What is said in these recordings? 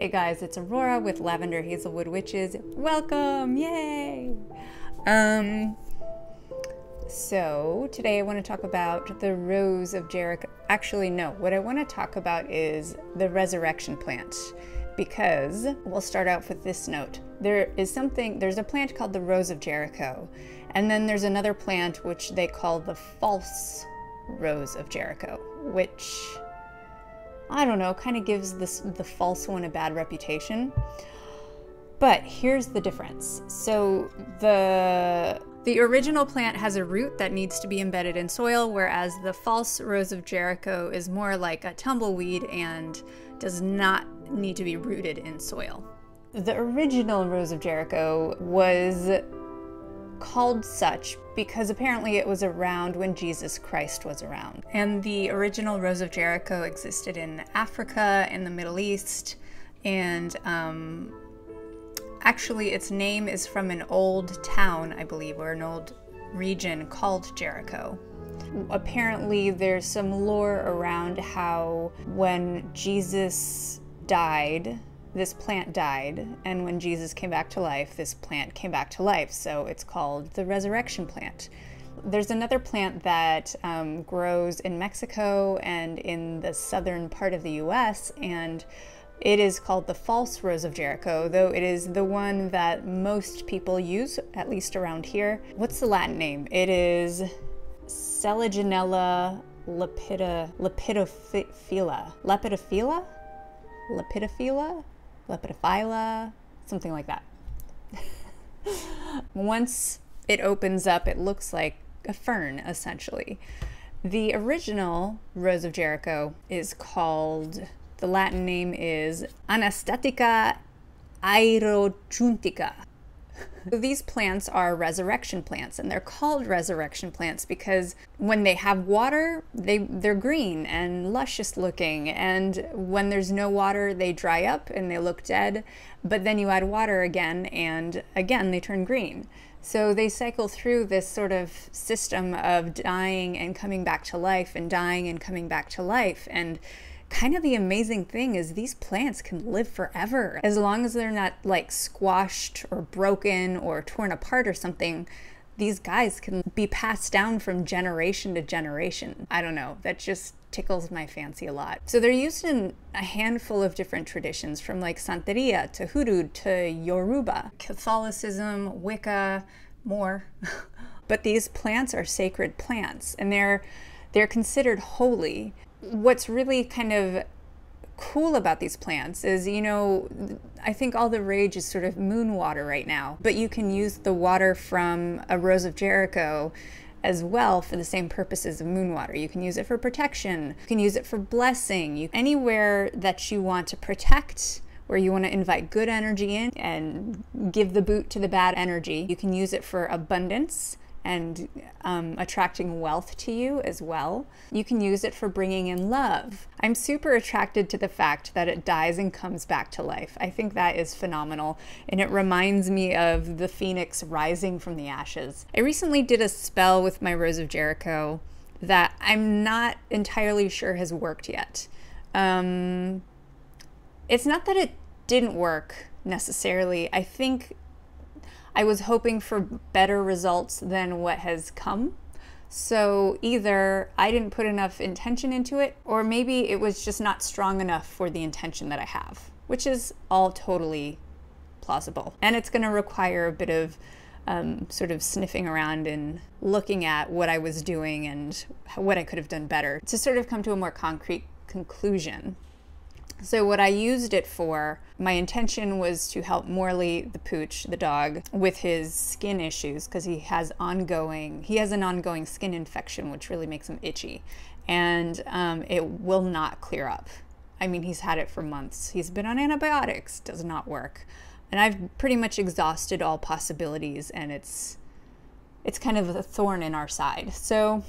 Hey guys, it's Aurora with Lavender Hazelwood Witches. Welcome, yay! So today I want to talk about the Rose of Jericho. Actually, no, what I want to talk about is the resurrection plant, because we'll start out with this note. There's a plant called the Rose of Jericho, and then there's another plant which they call the False Rose of Jericho, which, I don't know, kind of gives the false one a bad reputation. But here's the difference. So the original plant has a root that needs to be embedded in soil, whereas the False Rose of Jericho is more like a tumbleweed and does not need to be rooted in soil. The original Rose of Jericho was called such because apparently it was around when Jesus Christ was around. And the original Rose of Jericho existed in Africa and the Middle East, and actually its name is from an old town, I believe, or an old region called Jericho. Apparently there's some lore around how when Jesus died, this plant died, and when Jesus came back to life, this plant came back to life, so it's called the resurrection plant. There's another plant that grows in Mexico and in the southern part of the US, and it is called the False Rose of Jericho, though it is the one that most people use, at least around here. What's the Latin name? It is Selaginella lepidophylla, something like that. Once it opens up, it looks like a fern, essentially. The original Rose of Jericho is called, the Latin name is Anastatica Aerochuntica. These plants are resurrection plants, and they're called resurrection plants because when they have water, they're green and luscious looking, and when there's no water, they dry up and they look dead, but then you add water again, and again they turn green. So they cycle through this sort of system of dying and coming back to life and dying and coming back to life. And kind of the amazing thing is these plants can live forever. As long as they're not like squashed or broken or torn apart or something, these guys can be passed down from generation to generation. I don't know, that just tickles my fancy a lot. So they're used in a handful of different traditions, from like Santeria to Hoodoo to Yoruba, Catholicism, Wicca, more. But these plants are sacred plants, and they're considered holy. What's really kind of cool about these plants is, you know, I think all the rage is sort of moon water right now, but you can use the water from a Rose of Jericho as well for the same purposes of moon water. You can use it for protection, you can use it for blessing, anywhere that you want to protect, where you want to invite good energy in and give the boot to the bad energy. You can use it for abundance and attracting wealth to you as well. You can use it for bringing in love. I'm super attracted to the fact that it dies and comes back to life. I think that is phenomenal, and it reminds me of the phoenix rising from the ashes. I recently did a spell with my Rose of Jericho that I'm not entirely sure has worked yet. It's not that it didn't work necessarily. I think I was hoping for better results than what has come. So either I didn't put enough intention into it, or maybe it was just not strong enough for the intention that I have, which is all totally plausible. And it's gonna require a bit of sort of sniffing around and looking at what I was doing and what I could have done better to sort of come to a more concrete conclusion. So what I used it for, my intention was to help Morley, the pooch, the dog, with his skin issues, because he has an ongoing skin infection, which really makes him itchy. And it will not clear up. I mean, he's had it for months. He's been on antibiotics, does not work. And I've pretty much exhausted all possibilities, and it's kind of a thorn in our side. So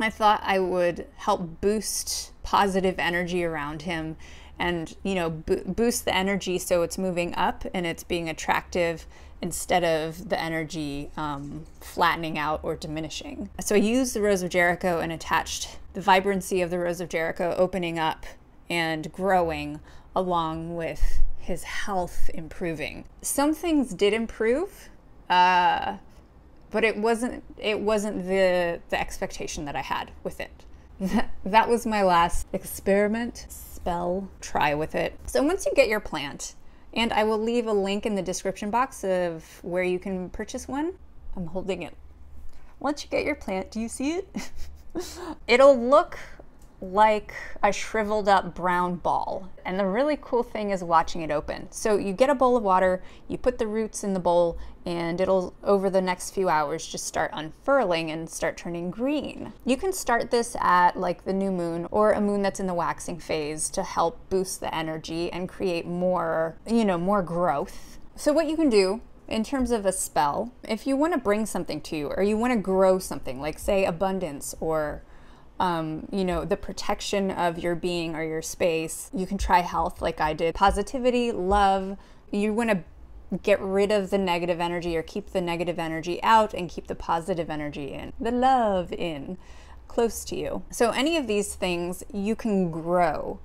I thought I would help boost positive energy around him and, you know, boost the energy so it's moving up and it's being attractive instead of the energy flattening out or diminishing. So I used the Rose of Jericho and attached the vibrancy of the Rose of Jericho opening up and growing along with his health improving. Some things did improve, but it wasn't the expectation that I had with it. That was my last experiment, spell, try with it. So once you get your plant, and I will leave a link in the description box of where you can purchase one. I'm holding it. Once you get your plant, do you see it? It'll look like a shriveled up brown ball. And the really cool thing is watching it open. So you get a bowl of water, you put the roots in the bowl, and it'll, over the next few hours, just start unfurling and start turning green. You can start this at like the new moon or a moon that's in the waxing phase to help boost the energy and create more, you know, more growth. So what you can do in terms of a spell, if you want to bring something to you or you want to grow something, like say abundance or you know, the protection of your being or your space. You can try health like I did. Positivity, love. You want to get rid of the negative energy or keep the negative energy out and keep the positive energy in. The love in, close to you. So any of these things you can grow.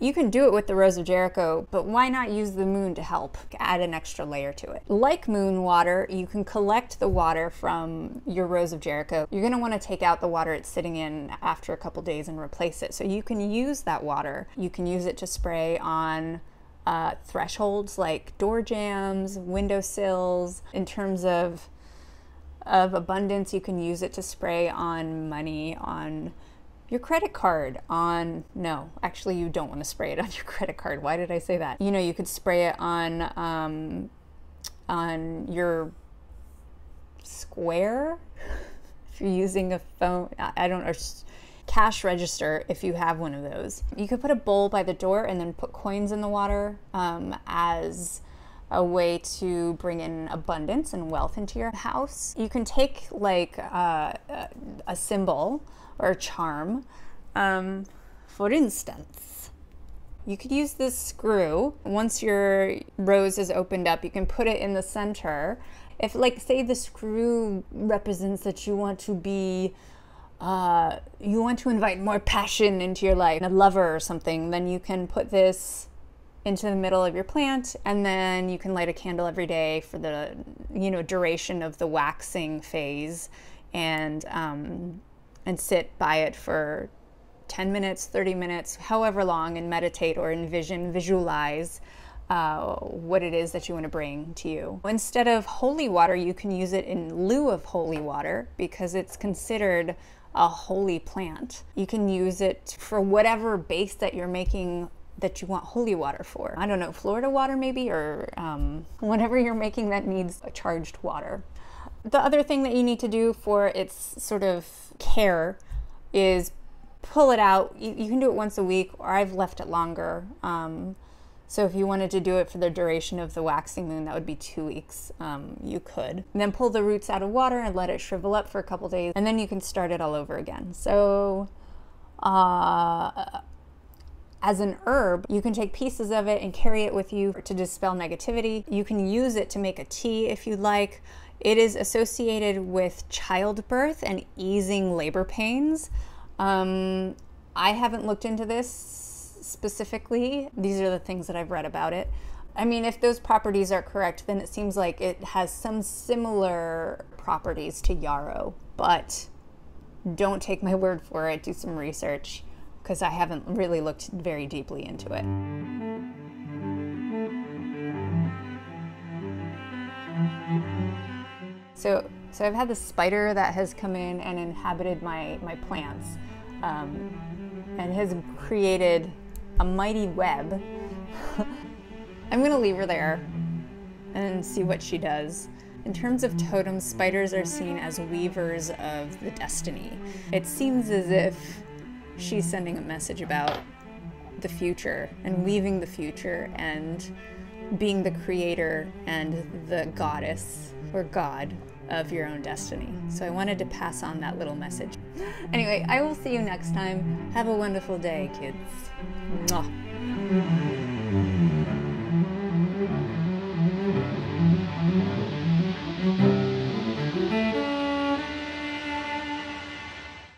You can do it with the Rose of Jericho, but why not use the moon to help add an extra layer to it? Like moon water, you can collect the water from your Rose of Jericho. You're going to want to take out the water it's sitting in after a couple days and replace it. So you can use that water. You can use it to spray on thresholds like door jambs, windowsills. In terms of abundance, you can use it to spray on money, on your credit card, on, no, actually you don't want to spray it on your credit card. Why did I say that? You know, you could spray it on your square if you're using a phone, I don't know, cash register if you have one of those. You could put a bowl by the door and then put coins in the water as a way to bring in abundance and wealth into your house. You can take like a symbol or a charm. For instance, you could use this screw. Once your rose is opened up, you can put it in the center. If, like, say the screw represents that you want to be, you want to invite more passion into your life, a lover or something, then you can put this into the middle of your plant, and then you can light a candle every day for the, you know, duration of the waxing phase, and sit by it for 10 minutes, 30 minutes, however long, and meditate or envision, visualize what it is that you want to bring to you. Instead of holy water, you can use it in lieu of holy water because it's considered a holy plant. You can use it for whatever base that you're making that you want holy water for. I don't know, Florida water maybe, or whatever you're making that needs a charged water. The other thing that you need to do for its sort of care is pull it out. You can do it once a week, or I've left it longer. So if you wanted to do it for the duration of the waxing moon, that would be 2 weeks, you could. And then pull the roots out of water and let it shrivel up for a couple days, and then you can start it all over again. So, as an herb, you can take pieces of it and carry it with you to dispel negativity. You can use it to make a tea if you like. It is associated with childbirth and easing labor pains. I haven't looked into this specifically. These are the things that I've read about it. I mean, if those properties are correct, then it seems like it has some similar properties to yarrow, but don't take my word for it. Do some research, because I haven't really looked very deeply into it. So I've had this spider that has come in and inhabited my plants, and has created a mighty web. I'm gonna leave her there and see what she does. In terms of totems, spiders are seen as weavers of the destiny. It seems as if she's sending a message about the future and weaving the future and being the creator and the goddess or god of your own destiny. So I wanted to pass on that little message. Anyway, I will see you next time. Have a wonderful day, kids. Mwah.